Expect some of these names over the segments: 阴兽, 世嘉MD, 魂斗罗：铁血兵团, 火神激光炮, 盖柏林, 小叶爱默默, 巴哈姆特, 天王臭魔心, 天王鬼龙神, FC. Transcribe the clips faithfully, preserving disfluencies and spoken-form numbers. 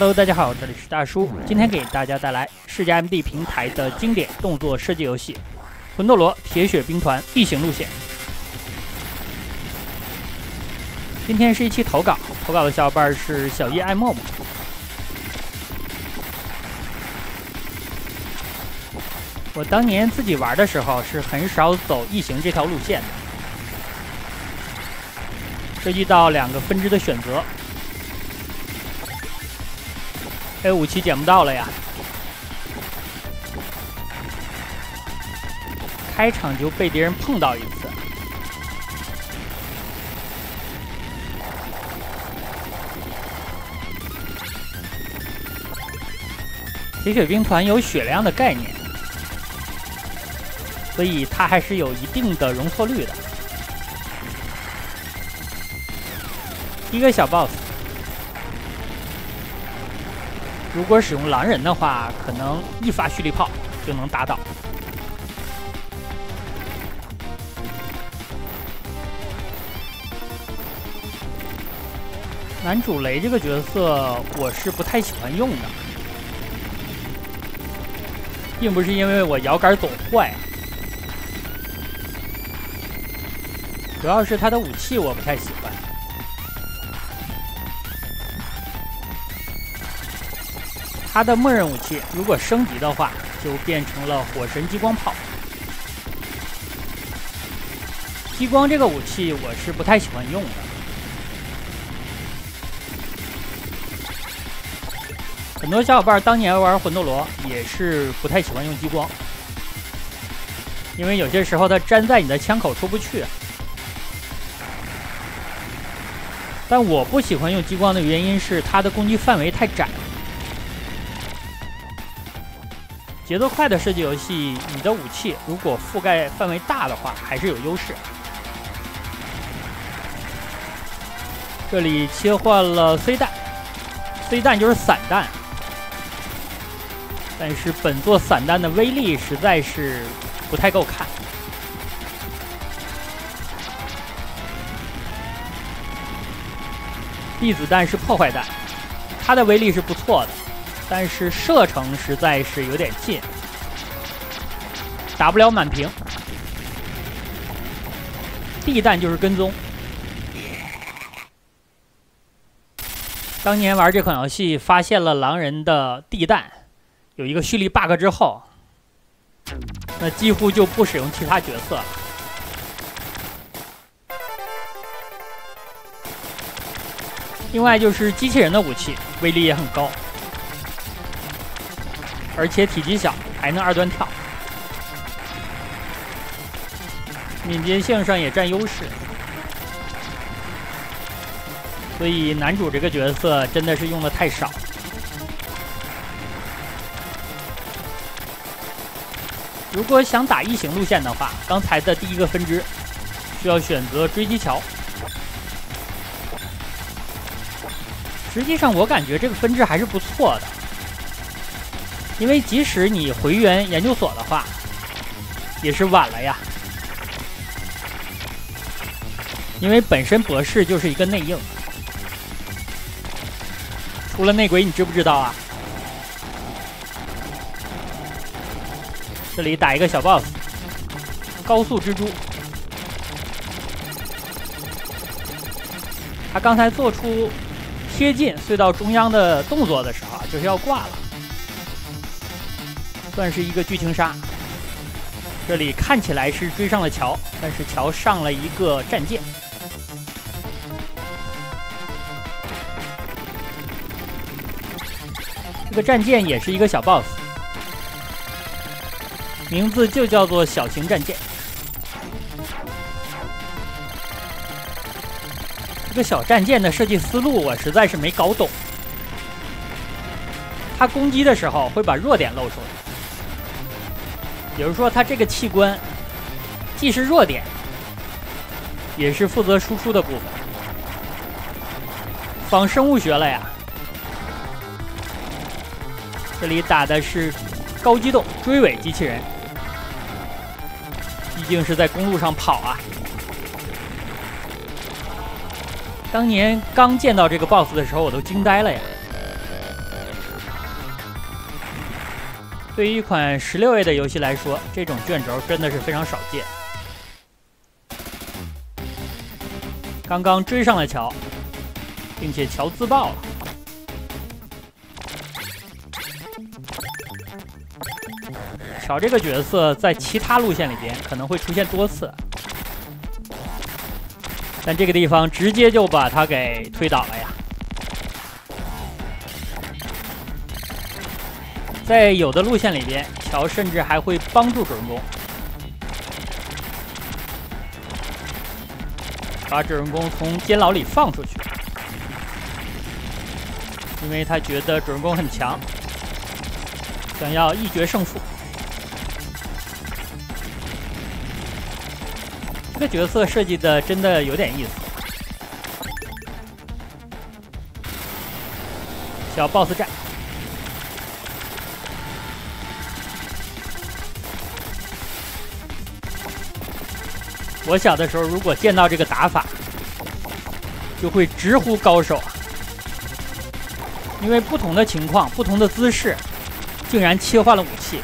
Hello， 大家好，这里是大叔，今天给大家带来世嘉 M D 平台的经典动作射击游戏《魂斗罗：铁血兵团》异形路线。今天是一期投稿，投稿的小伙伴是小叶爱默默。我当年自己玩的时候是很少走异形这条路线的，涉及到两个分支的选择。 哎，武器捡不到了呀！开场就被敌人碰到一次，铁血兵团有血量的概念，所以它还是有一定的容错率的。一个小 boss。 如果使用狼人的话，可能一发蓄力炮就能打倒。男主雷这个角色我是不太喜欢用的，并不是因为我摇杆总坏，主要是他的武器我不太喜欢。 它的默认武器如果升级的话，就变成了火神激光炮。激光这个武器我是不太喜欢用的。很多小伙伴当年玩魂斗罗也是不太喜欢用激光，因为有些时候它粘在你的枪口出不去。但我不喜欢用激光的原因是它的攻击范围太窄了。 节奏快的射击游戏，你的武器如果覆盖范围大的话，还是有优势。这里切换了 C 弹 ，C 弹就是散弹，但是本作散弹的威力实在是不太够看。粒子弹是破坏弹，它的威力是不错的。 但是射程实在是有点近，打不了满屏。地弹就是跟踪。当年玩这款游戏，发现了狼人的地弹有一个蓄力 bug 之后，那几乎就不使用其他角色了。另外就是机器人的武器威力也很高。 而且体积小，还能二段跳，敏捷性上也占优势，所以男主这个角色真的是用的太少。如果想打异形路线的话，刚才的第一个分支需要选择追击桥。实际上，我感觉这个分支还是不错的。 因为即使你回原研究所的话，也是晚了呀。因为本身博士就是一个内应，除了内鬼，你知不知道啊？这里打一个小 boss， 高速蜘蛛。他刚才做出贴近隧道中央的动作的时候，就是要挂了。 算是一个剧情杀，这里看起来是追上了桥，但是桥上了一个战舰。这个战舰也是一个小 boss， 名字就叫做小型战舰。这个小战舰的设计思路我实在是没搞懂，它攻击的时候会把弱点露出来。 比如说，它这个器官既是弱点，也是负责输出的部分，仿生物学了呀。这里打的是高机动追尾机器人，毕竟是在公路上跑啊。当年刚见到这个 boss 的时候，我都惊呆了呀。对于一款十六 A 的游戏来说，这种卷轴真的是非常少见。刚刚追上了乔，并且乔自爆了。乔这个角色在其他路线里边可能会出现多次，但这个地方直接就把他给推倒了呀。 在有的路线里边，乔甚至还会帮助主人公，把主人公从监牢里放出去，因为他觉得主人公很强，想要一决胜负。这个角色设计的真的有点意思。小 boss 战。 我小的时候，如果见到这个打法，就会直呼高手，因为不同的情况、不同的姿势，竟然切换了武器。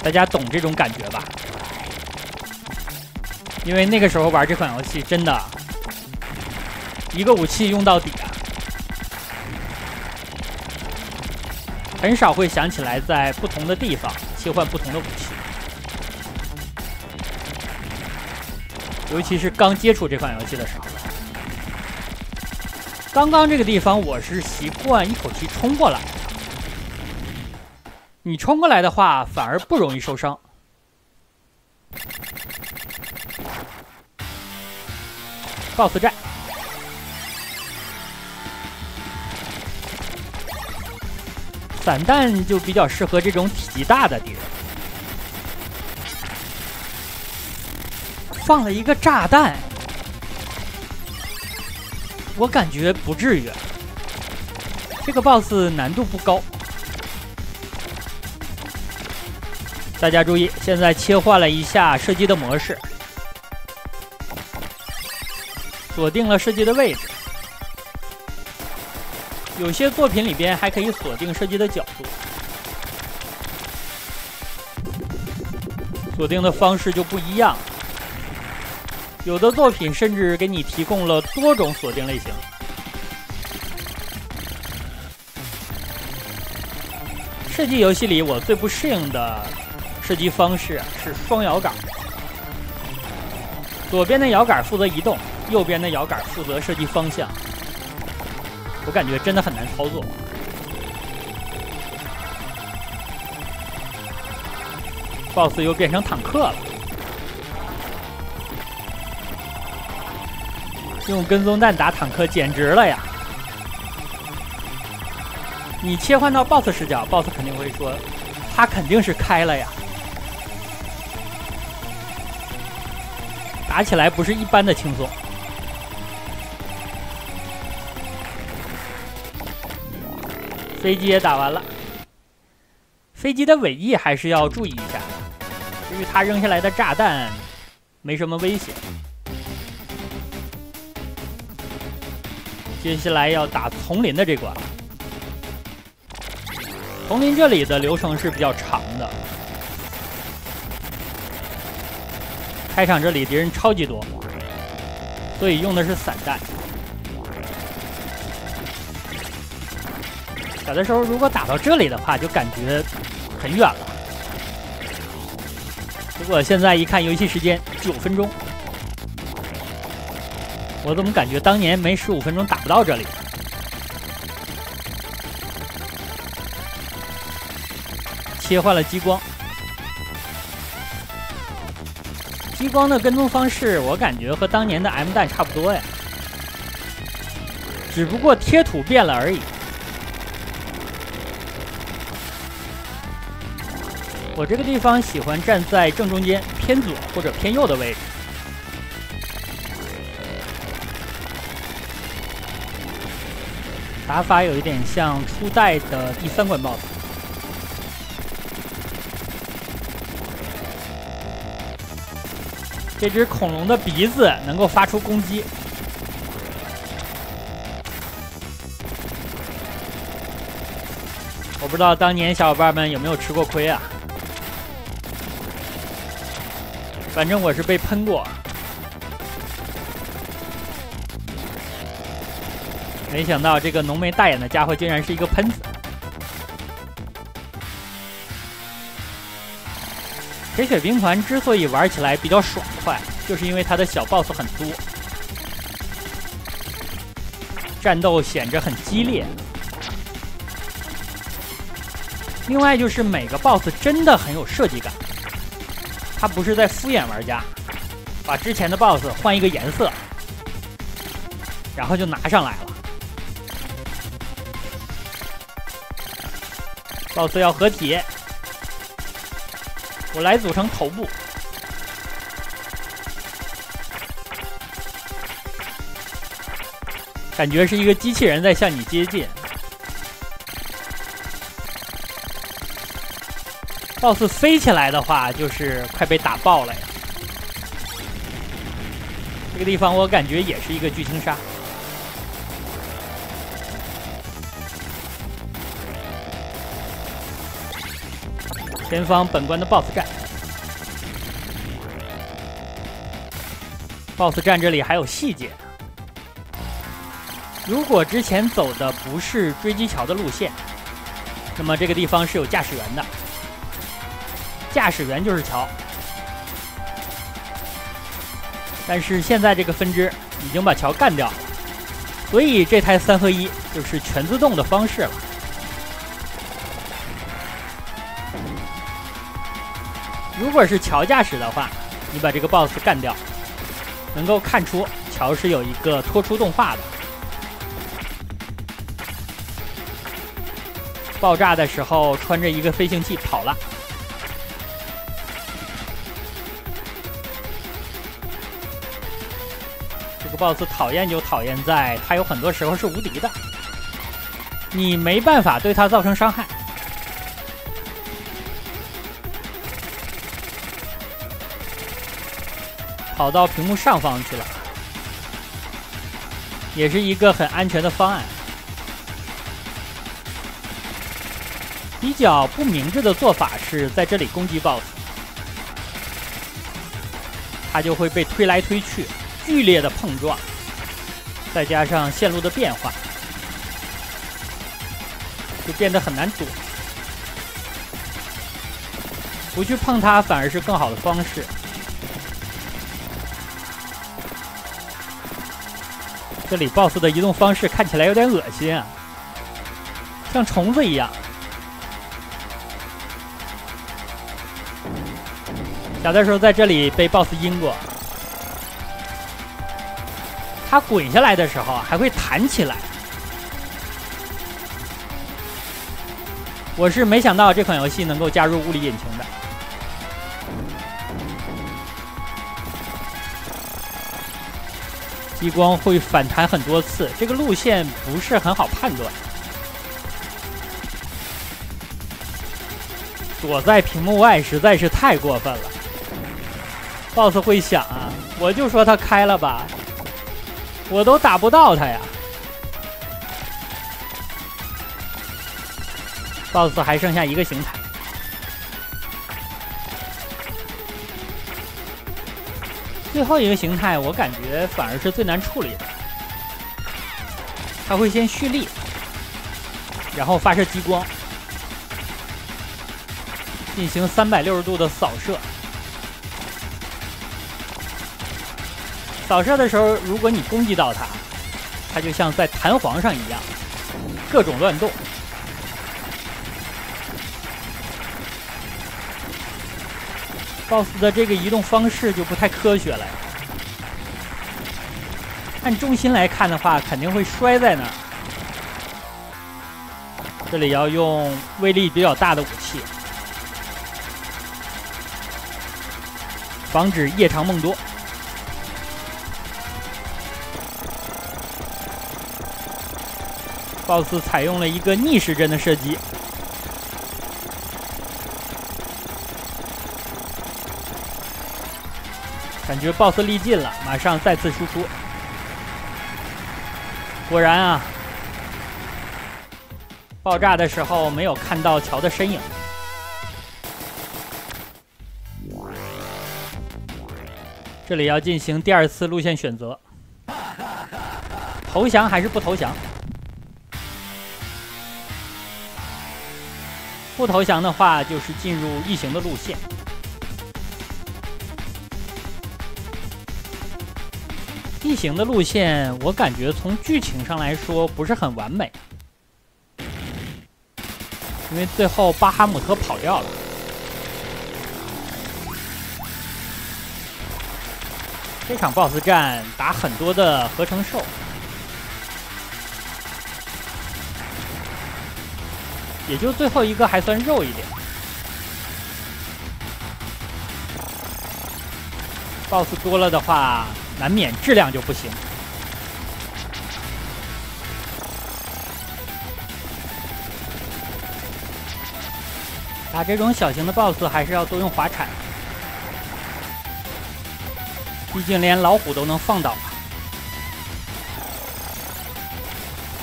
大家懂这种感觉吧？因为那个时候玩这款游戏，真的一个武器用到底啊。 很少会想起来在不同的地方切换不同的武器，尤其是刚接触这款游戏的时候。刚刚这个地方我是习惯一口气冲过来的，你冲过来的话反而不容易受伤。boss 战。 散弹就比较适合这种体积大的敌人。放了一个炸弹，我感觉不至于。这个 boss 难度不高。大家注意，现在切换了一下射击的模式，锁定了射击的位置。 有些作品里边还可以锁定射击的角度，锁定的方式就不一样。有的作品甚至给你提供了多种锁定类型。射击游戏里我最不适应的射击方式是双摇杆，左边的摇杆负责移动，右边的摇杆负责射击方向。 我感觉真的很难操作。boss 又变成坦克了，用跟踪弹打坦克简直了呀！你切换到 boss 视角 ，boss 肯定会说，他肯定是开了呀。打起来不是一般的轻松。 飞机也打完了，飞机的尾翼还是要注意一下，因为它扔下来的炸弹没什么危险。接下来要打丛林的这关，丛林这里的流程是比较长的，开场这里敌人超级多，所以用的是散弹。 小的时候，如果打到这里的话，就感觉很远了。结果现在一看，游戏时间九分钟，我怎么感觉当年没十五分钟打不到这里？切换了激光，激光的跟踪方式，我感觉和当年的 M 弹差不多呀，只不过贴图变了而已。 我这个地方喜欢站在正中间、偏左或者偏右的位置。打法有一点像初代的第三关 boss。这只恐龙的鼻子能够发出攻击，我不知道当年小伙伴们有没有吃过亏啊，反正我是被喷过，没想到这个浓眉大眼的家伙竟然是一个喷子。铁血兵团之所以玩起来比较爽快，就是因为它的小 boss 很多，战斗显着很激烈。 另外就是每个 boss 真的很有设计感，他不是在敷衍玩家，把之前的 boss 换一个颜色，然后就拿上来了。boss 要合体，我来组成头部，感觉是一个机器人在向你接近。 boss 飞起来的话，就是快被打爆了呀！这个地方我感觉也是一个剧情杀。前方本关的 boss 战 ，boss 战这里还有细节。如果之前走的不是追击桥的路线，那么这个地方是有驾驶员的。 驾驶员就是桥，但是现在这个分支已经把桥干掉了，所以这台三合一就是全自动的方式了。如果是桥驾驶的话，你把这个 boss 干掉，能够看出桥是有一个脱出动画的。爆炸的时候穿着一个飞行器跑了。 boss 讨厌就讨厌在，他有很多时候是无敌的，你没办法对他造成伤害。跑到屏幕上方去了，也是一个很安全的方案。比较不明智的做法是在这里攻击 boss， 他就会被推来推去。 剧烈的碰撞，再加上线路的变化，就变得很难躲。不去碰它反而是更好的方式。这里 boss 的移动方式看起来有点恶心啊，像虫子一样。小的时候在这里被 boss 阴过。 它滚下来的时候还会弹起来，我是没想到这款游戏能够加入物理引擎的。激光会反弹很多次，这个路线不是很好判断。躲在屏幕外实在是太过分了。boss 会想啊，我就说它开了吧。 我都打不到他呀 ！boss 还剩下一个形态，最后一个形态我感觉反而是最难处理的。他会先蓄力，然后发射激光，进行三百六十度的扫射。 扫射的时候，如果你攻击到它，它就像在弹簧上一样，各种乱动。boss 的这个移动方式就不太科学了。按重心来看的话，肯定会摔在那儿。这里要用威力比较大的武器，防止夜长梦多。 boss 采用了一个逆时针的射击，感觉 boss 力尽了，马上再次输出。果然啊，爆炸的时候没有看到乔的身影。这里要进行第二次路线选择，投降还是不投降？不投降的话，就是进入异形的路线。 异形的路线，我感觉从剧情上来说不是很完美，因为最后巴哈姆特跑掉了。这场 B O S S 战打很多的合成兽，也就最后一个还算肉一点。B O S S 多了的话。 难免质量就不行。打这种小型的 B O S S 还是要多用滑铲，毕竟连老虎都能放倒。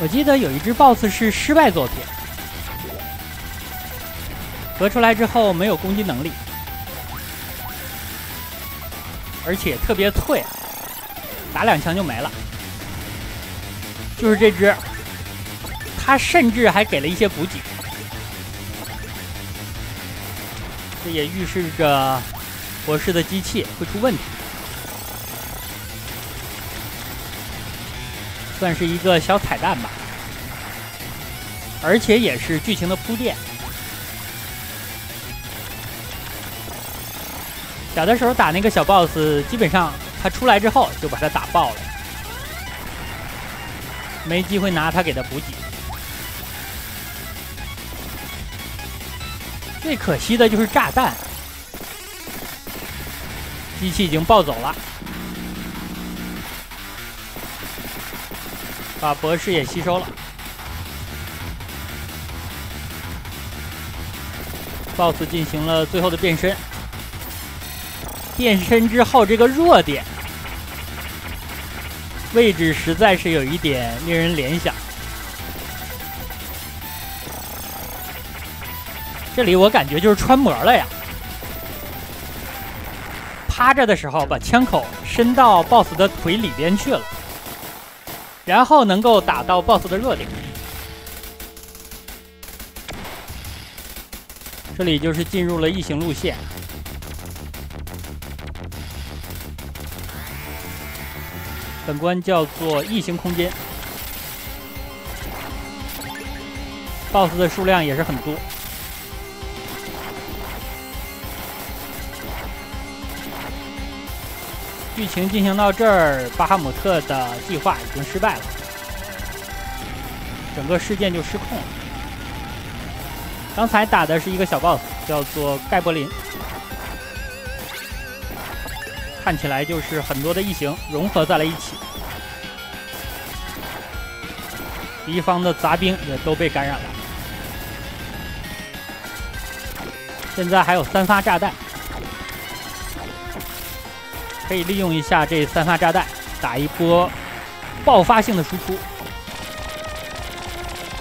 我记得有一只 B O S S 是失败作品，合出来之后没有攻击能力，而且特别脆。 打两枪就没了，就是这只，他甚至还给了一些补给，这也预示着博士的机器会出问题，算是一个小彩蛋吧，而且也是剧情的铺垫。小的时候打那个小 boss， 基本上。 他出来之后就把他打爆了，没机会拿他给他补给。最可惜的就是炸弹，机器已经暴走了，把博士也吸收了。B O S S 进行了最后的变身。 变身之后，这个弱点位置实在是有一点令人联想。这里我感觉就是穿模了呀！趴着的时候把枪口伸到 B O S S 的腿里边去了，然后能够打到 B O S S 的弱点。这里就是进入了异形路线。 本关叫做异形空间 ，B O S S 的数量也是很多。剧情进行到这儿，巴哈姆特的计划已经失败了，整个事件就失控了。刚才打的是一个小 B O S S， 叫做盖柏林。 看起来就是很多的异形融合在了一起，敌方的杂兵也都被感染了。现在还有三发炸弹，可以利用一下这三发炸弹，打一波爆发性的输出，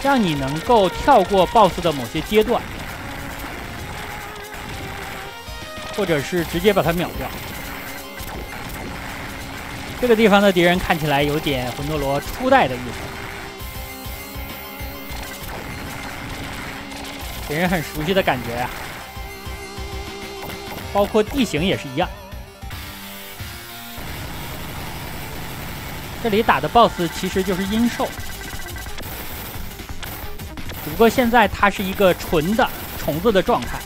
让你能够跳过 B O S S 的某些阶段，或者是直接把它秒掉。 这个地方的敌人看起来有点魂斗罗初代的意思，给人很熟悉的感觉呀、啊。包括地形也是一样。这里打的 B O S S 其实就是阴兽，只不过现在它是一个纯的虫子的状态。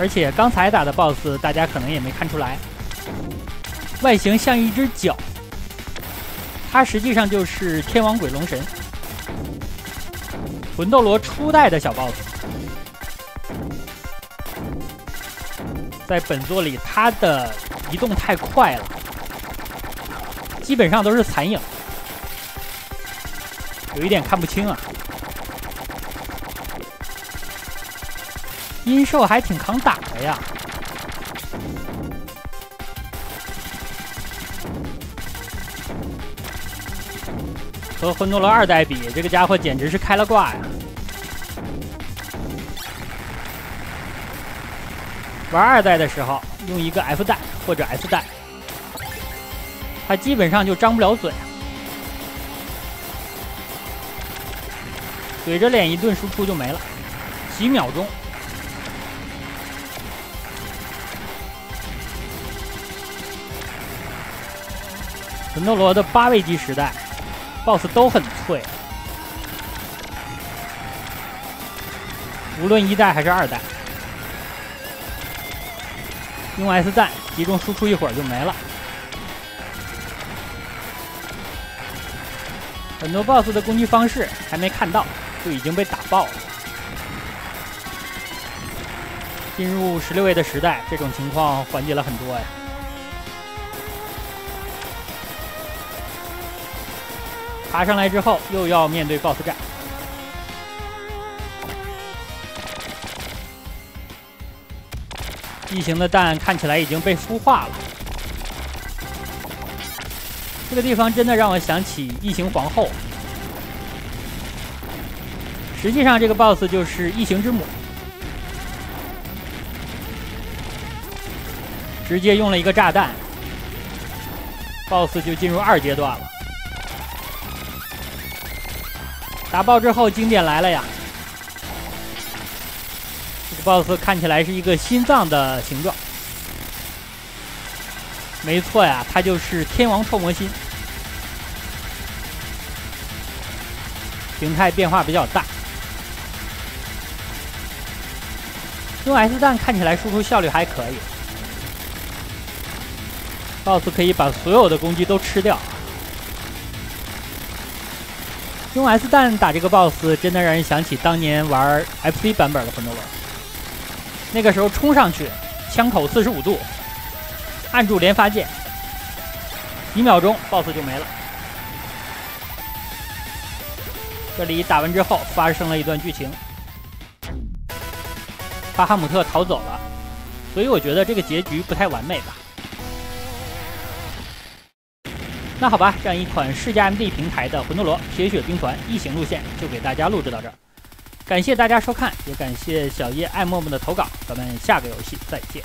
而且刚才打的 B O S S， 大家可能也没看出来，外形像一只脚，它实际上就是天王鬼龙神，魂斗罗初代的小 B O S S。在本作里，它的移动太快了，基本上都是残影，有一点看不清啊。 阴兽还挺扛打的呀，和魂斗罗二代比，这个家伙简直是开了挂呀！玩二代的时候，用一个 F 带或者 S 带，他基本上就张不了嘴，怼着脸一顿输出就没了，几秒钟。 魂斗罗的八位机时代 ，B O S S 都很脆，无论一代还是二代，用 S 弹集中输出一会儿就没了。很多 B O S S 的攻击方式还没看到就已经被打爆了。进入十六位的时代，这种情况缓解了很多呀。 爬上来之后，又要面对 B O S S 战。异形的蛋看起来已经被孵化了。这个地方真的让我想起异形皇后。实际上，这个 B O S S 就是异形之母，直接用了一个炸弹 ，B O S S 就进入二阶段了。 打爆之后，经典来了呀！这个 B O S S 看起来是一个心脏的形状，没错呀，它就是天王臭魔心。形态变化比较大，用 S 弹看起来输出效率还可以。B O S S 可以把所有的攻击都吃掉。 用 S 弹打这个 B O S S， 真的让人想起当年玩 F C 版本的魂斗罗。那个时候冲上去，枪口四十五度，按住连发键，几秒钟 B O S S 就没了。这里打完之后，发生了一段剧情，巴哈姆特逃走了，所以我觉得这个结局不太完美吧。 那好吧，这样一款世嘉 M D 平台的魂斗罗铁血兵团异形路线就给大家录制到这儿，感谢大家收看，也感谢小叶爱默默的投稿，咱们下个游戏再见。